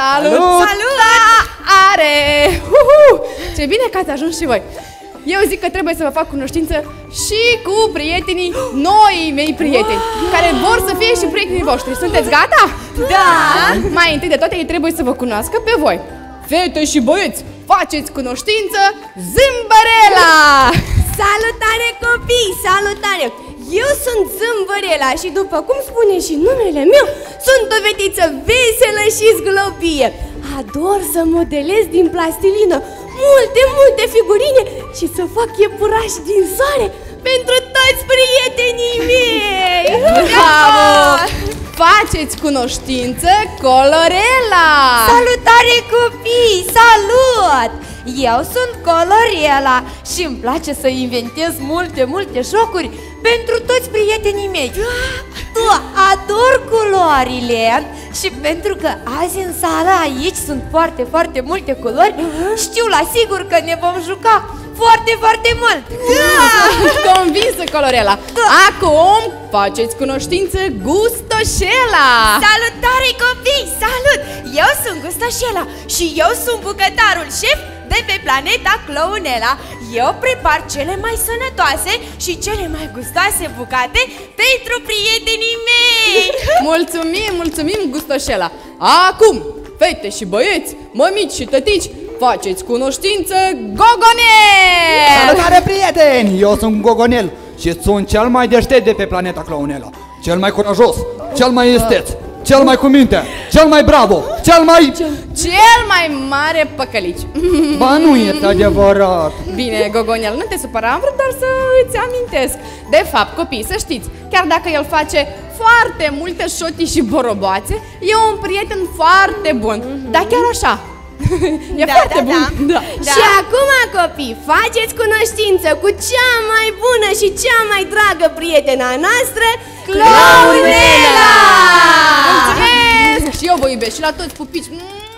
Salut! Salutare! Ce bine că ați ajuns și voi! Eu zic că trebuie să vă fac cunoștință și cu prietenii noii mei prieteni, care vor să fie și prietenii voștri. Sunteți gata? Da! Mai întâi de toate, ei trebuie să vă cunoască pe voi. Fete și băieți, faceți cunoștință Zâmbărela! Salutare copii, salutare! Eu sunt Zâmbărela și după cum spune și numele meu, sunt o fetiță veselă și zglobie. Ador să modelez din plastilină multe figurine și să fac iepurași din soare pentru toți prietenii mei! Bravo! Faceți cunoștință Colorela! Salutare copii, salut! Eu sunt Colorela și îmi place să inventez multe jocuri pentru toți prietenii mei. Ador culorile și pentru că azi în sala aici sunt foarte multe culori, știu la sigur că ne vom juca foarte mult. Da! Convinsă, Colorela! Acum faceți cunoștință Gustoșela! Salutare copii, salut! Eu sunt Gustoșela și eu sunt bucătarul șef de pe planeta Claudia. Eu prepar cele mai sănătoase și cele mai gustoase bucate pentru prietenii mei! Mulțumim, Gustoșela! Acum, fete și băieți, mămici și tătici, faceți cunoștință Gogonel! Salutare, prieteni! Eu sunt Gogonel și sunt cel mai deștept de pe planeta Claudia. Cel mai curajos, cel mai esteț, cel mai cu minte, cel mai bravo, cel mai mare păcălici. Ba nu este adevărat. Bine, Gogonel, nu te supăra, am vrut doar să îți amintesc. De fapt, copii, să știți, chiar dacă el face foarte multe șotii și boroboațe, e un prieten foarte bun, dar chiar așa. E foarte bun. Da. Și acum, copii, faceți cunoștință cu cea mai bună și cea mai dragă prietena noastră, Claudia! Mulțumesc! Și eu vă iubesc și la toți pupici!